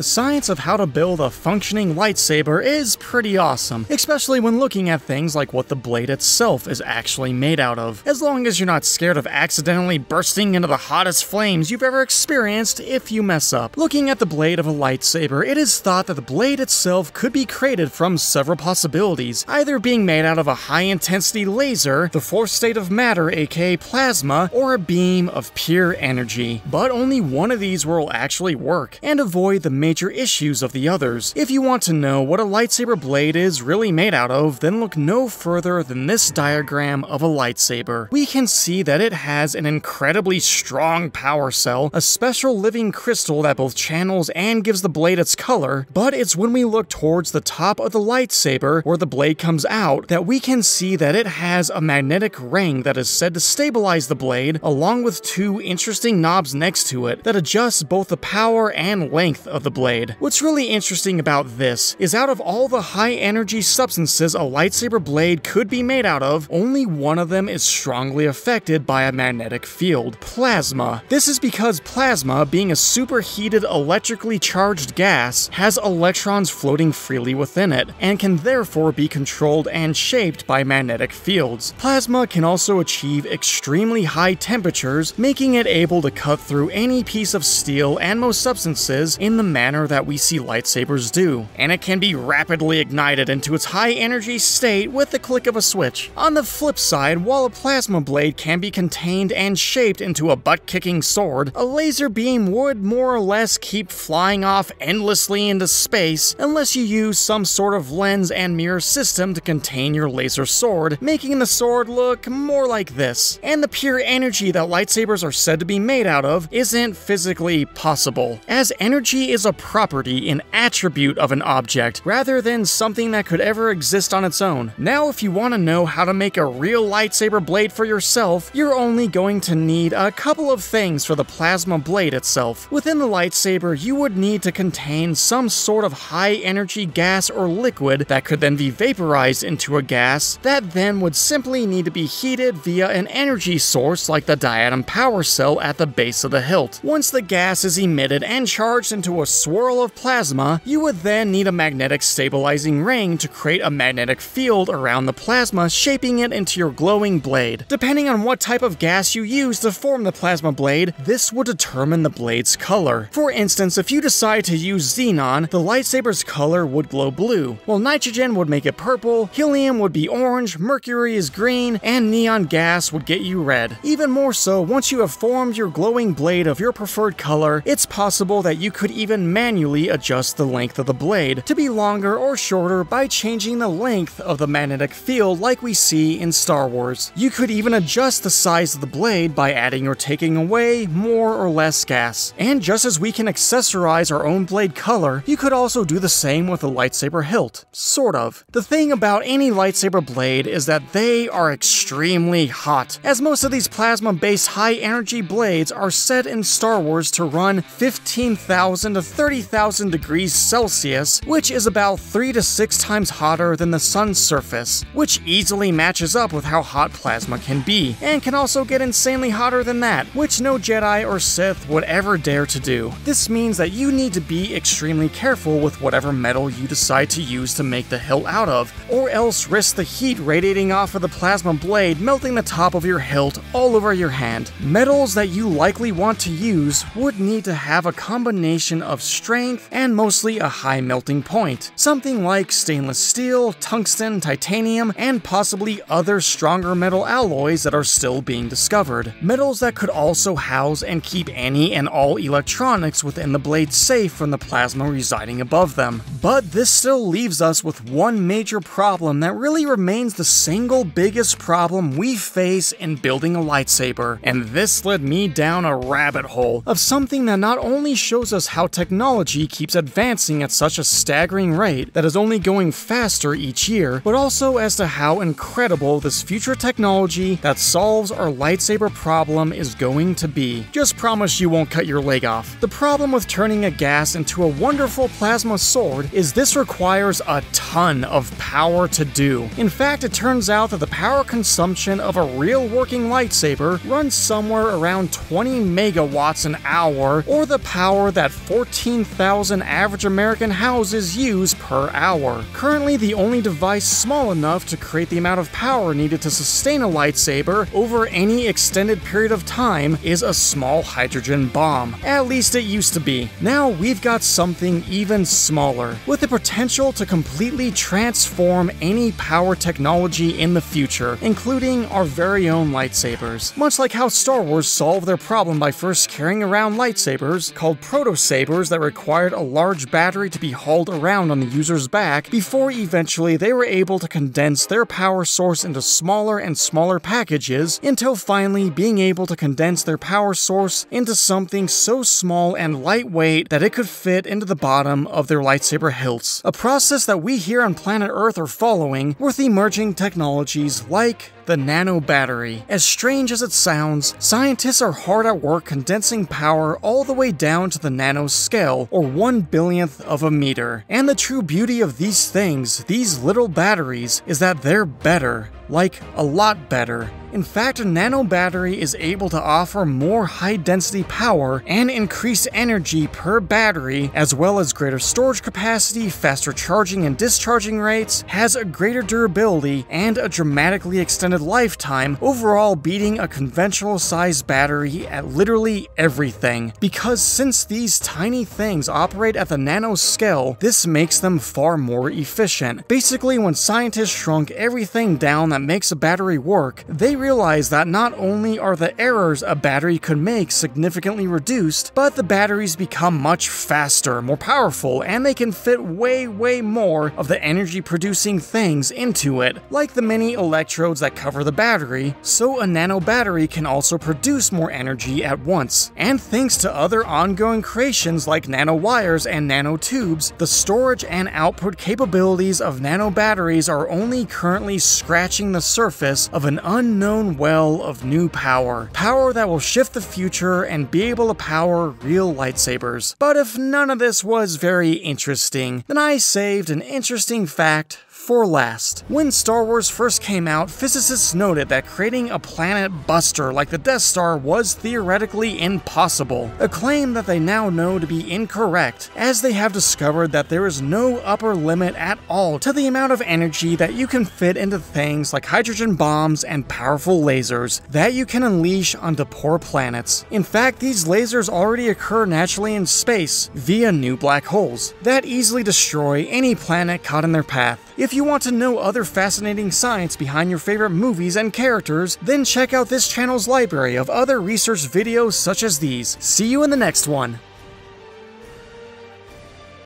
The science of how to build a functioning lightsaber is pretty awesome, especially when looking at things like what the blade itself is actually made out of, as long as you're not scared of accidentally bursting into the hottest flames you've ever experienced if you mess up. Looking at the blade of a lightsaber, it is thought that the blade itself could be created from several possibilities, either being made out of a high-intensity laser, the fourth state of matter aka plasma, or a beam of pure energy. But only one of these will actually work, and avoid the major issues of the others. If you want to know what a lightsaber blade is really made out of, then look no further than this diagram of a lightsaber. We can see that it has an incredibly strong power cell, a special living crystal that both channels and gives the blade its color, but it's when we look towards the top of the lightsaber, where the blade comes out, that we can see that it has a magnetic ring that is said to stabilize the blade, along with two interesting knobs next to it that adjusts both the power and length of the blade. What's really interesting about this is out of all the high-energy substances a lightsaber blade could be made out of, only one of them is strongly affected by a magnetic field, plasma. This is because plasma, being a superheated electrically charged gas, has electrons floating freely within it, and can therefore be controlled and shaped by magnetic fields. Plasma can also achieve extremely high temperatures, making it able to cut through any piece of steel and most substances in the manner that we see lightsabers do, and it can be rapidly ignited into its high energy state with the click of a switch. On the flip side, while a plasma blade can be contained and shaped into a butt-kicking sword, a laser beam would more or less keep flying off endlessly into space unless you use some sort of lens and mirror system to contain your laser sword, making the sword look more like this. And the pure energy that lightsabers are said to be made out of isn't physically possible, as energy is a property, an attribute of an object, rather than something that could ever exist on its own. Now, if you want to know how to make a real lightsaber blade for yourself, you're only going to need a couple of things for the plasma blade itself. Within the lightsaber, you would need to contain some sort of high-energy gas or liquid that could then be vaporized into a gas that then would simply need to be heated via an energy source like the diatom power cell at the base of the hilt. Once the gas is emitted and charged into a swirl of plasma, you would then need a magnetic stabilizing ring to create a magnetic field around the plasma, shaping it into your glowing blade. Depending on what type of gas you use to form the plasma blade, this will determine the blade's color. For instance, if you decide to use xenon, the lightsaber's color would glow blue, while nitrogen would make it purple, helium would be orange, mercury is green, and neon gas would get you red. Even more so, once you have formed your glowing blade of your preferred color, it's possible that you could even manually adjust the length of the blade to be longer or shorter by changing the length of the magnetic field like we see in Star Wars. You could even adjust the size of the blade by adding or taking away more or less gas. And just as we can accessorize our own blade color, you could also do the same with a lightsaber hilt. Sort of. The thing about any lightsaber blade is that they are extremely hot, as most of these plasma-based high-energy blades are set in Star Wars to run 15,000 to 30,000 degrees Celsius, which is about 3 to 6 times hotter than the sun's surface, which easily matches up with how hot plasma can be, and can also get insanely hotter than that, which no Jedi or Sith would ever dare to do. This means that you need to be extremely careful with whatever metal you decide to use to make the hilt out of, or else risk the heat radiating off of the plasma blade melting the top of your hilt all over your hand. Metals that you likely want to use would need to have a combination of strength and mostly a high melting point, something like stainless steel, tungsten, titanium, and possibly other stronger metal alloys that are still being discovered. Metals that could also house and keep any and all electronics within the blade safe from the plasma residing above them. But this still leaves us with one major problem that really remains the single biggest problem we face in building a lightsaber, and this led me down a rabbit hole of something that not only shows us how technology keeps advancing at such a staggering rate that is only going faster each year, but also as to how incredible this future technology that solves our lightsaber problem is going to be. Just promise you won't cut your leg off. The problem with turning a gas into a wonderful plasma sword is this requires a ton of power to do. In fact, it turns out that the power consumption of a real working lightsaber runs somewhere around 20 megawatts an hour, or the power that 14 13,000 average American houses use per hour. Currently, the only device small enough to create the amount of power needed to sustain a lightsaber over any extended period of time is a small hydrogen bomb. At least it used to be. Now we've got something even smaller, with the potential to completely transform any power technology in the future, including our very own lightsabers. Much like how Star Wars solved their problem by first carrying around lightsabers, called proto-sabers, that required a large battery to be hauled around on the user's back, before eventually they were able to condense their power source into smaller and smaller packages, until finally being able to condense their power source into something so small and lightweight that it could fit into the bottom of their lightsaber hilts. A process that we here on planet Earth are following with emerging technologies like the nanobattery. As strange as it sounds, scientists are hard at work condensing power all the way down to the nanoscale, or 1/1,000,000th of a meter. And the true beauty of these things, these little batteries, is that they're better. Like, a lot better. In fact, a nanobattery is able to offer more high-density power and increased energy per battery, as well as greater storage capacity, faster charging and discharging rates, has a greater durability, and a dramatically extended lifetime, overall beating a conventional-sized battery at literally everything. Because since these tiny things operate at the nanoscale, this makes them far more efficient. Basically, when scientists shrunk everything down that makes a battery work, they realize that not only are the errors a battery could make significantly reduced, but the batteries become much faster, more powerful, and they can fit way more of the energy-producing things into it, like the many electrodes that cover the battery, so a nanobattery can also produce more energy at once. And thanks to other ongoing creations like nanowires and nanotubes, the storage and output capabilities of nanobatteries are only currently scratching the surface of an unknown well of new power. Power that will shift the future and be able to power real lightsabers. But if none of this was very interesting, then I saved an interesting fact for last. When Star Wars first came out, physicists noted that creating a planet buster like the Death Star was theoretically impossible, a claim that they now know to be incorrect, as they have discovered that there is no upper limit at all to the amount of energy that you can fit into things like hydrogen bombs and powerful lasers that you can unleash onto poor planets. In fact, these lasers already occur naturally in space via new black holes that easily destroy any planet caught in their path. If you want to know other fascinating science behind your favorite movies and characters, then check out this channel's library of other research videos such as these. See you in the next one!